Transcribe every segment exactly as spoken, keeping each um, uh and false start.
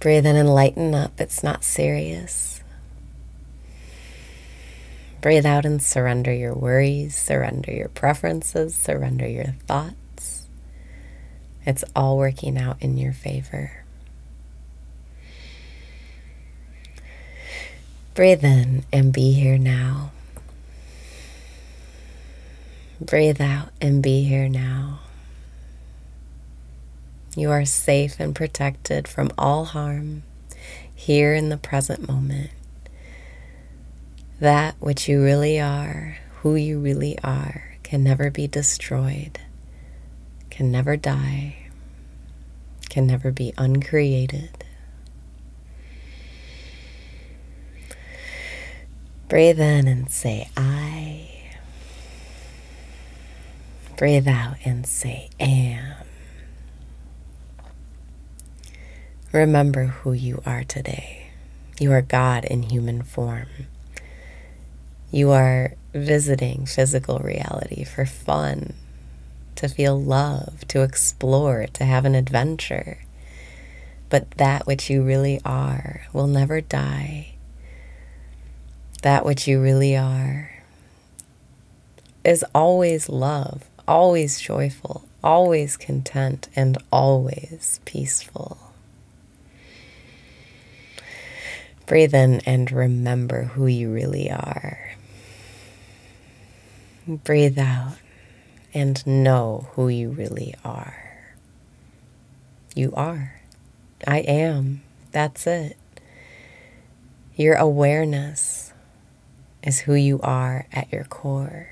Breathe in and lighten up. It's not serious. Breathe out and surrender your worries, surrender your preferences, surrender your thoughts. It's all working out in your favor. Breathe in and be here now. Breathe out and be here now. You are safe and protected from all harm here in the present moment. That which you really are, who you really are, can never be destroyed, can never die, can never be uncreated. Breathe in and say, I. Breathe out and say, am. Remember who you are today. You are God in human form. You are visiting physical reality for fun, to feel love, to explore, to have an adventure. But that which you really are will never die. That which you really are is always love, always joyful, always content, and always peaceful. Breathe in and remember who you really are. Breathe out and know who you really are. You are. I am. That's it. Your awareness is who you are at your core.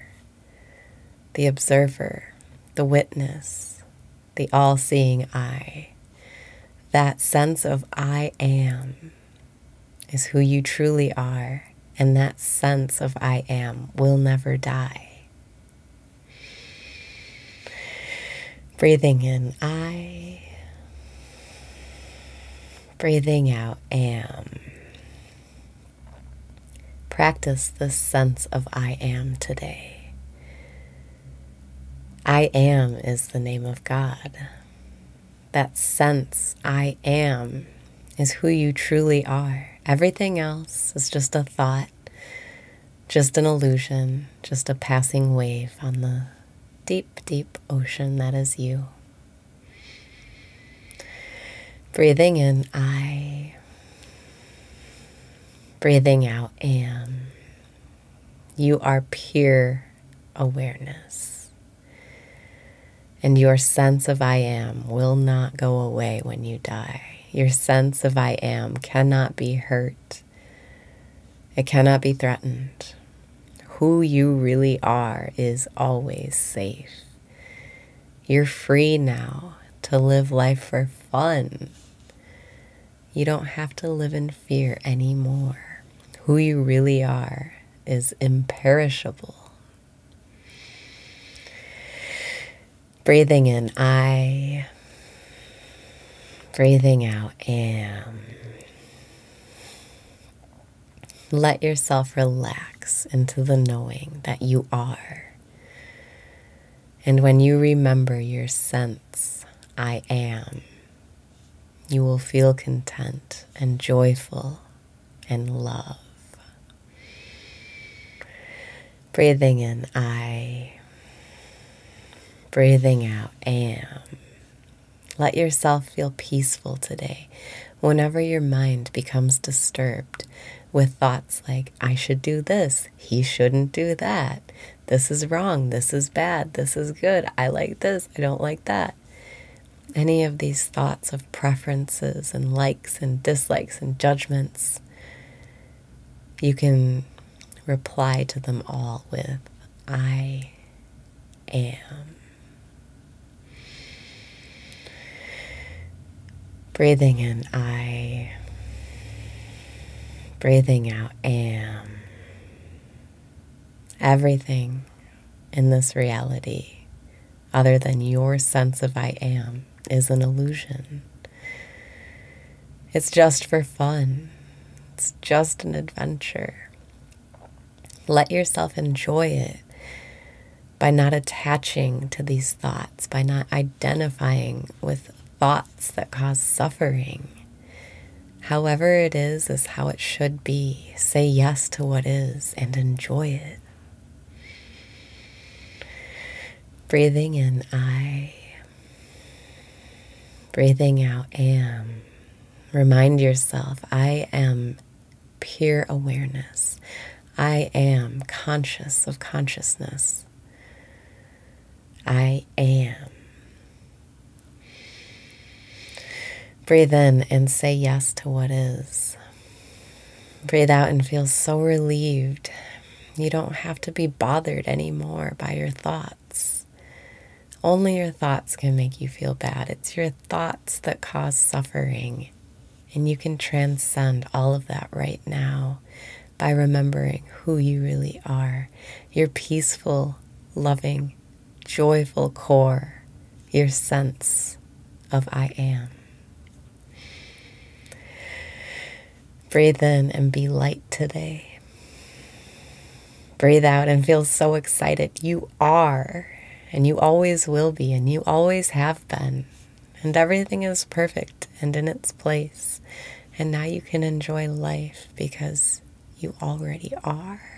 The observer, the witness, the all-seeing I. That sense of I am is who you truly are, and that sense of I am will never die. Breathing in, I. Breathing out, am. Practice this sense of I am today. I am is the name of God. That sense, I am, is who you truly are. Everything else is just a thought, just an illusion, just a passing wave on the deep, deep ocean that is you. Breathing in, I. Breathing out, am. You are pure awareness. And your sense of I am will not go away when you die. Your sense of I am cannot be hurt. It cannot be threatened. Who you really are is always safe. You're free now to live life for fun. You don't have to live in fear anymore. Who you really are is imperishable. Breathing in, I. Breathing out, am. Let yourself relax into the knowing that you are. And when you remember your sense, I am, you will feel content and joyful and love. Breathing in, I. Breathing out, am. Let yourself feel peaceful today. Whenever your mind becomes disturbed with thoughts like, I should do this, he shouldn't do that, this is wrong, this is bad, this is good, I like this, I don't like that. Any of these thoughts of preferences and likes and dislikes and judgments, you can reply to them all with, I am. Breathing in, I. Breathing out, am. Everything in this reality, other than your sense of I am, is an illusion. It's just for fun. It's just an adventure. Let yourself enjoy it by not attaching to these thoughts, by not identifying with thoughts that cause suffering. However it is, is how it should be. Say yes to what is and enjoy it. Breathing in, I. Breathing out, am. Remind yourself, I am pure awareness. I am conscious of consciousness. I am. Breathe in and say yes to what is. Breathe out and feel so relieved. You don't have to be bothered anymore by your thoughts. Only your thoughts can make you feel bad. It's your thoughts that cause suffering. And you can transcend all of that right now by remembering who you really are. Your peaceful, loving, joyful core. Your sense of I am. Breathe in and be light today. Breathe out and feel so excited. You are. And you always will be, and you always have been. And everything is perfect and in its place. And now you can enjoy life because you already are.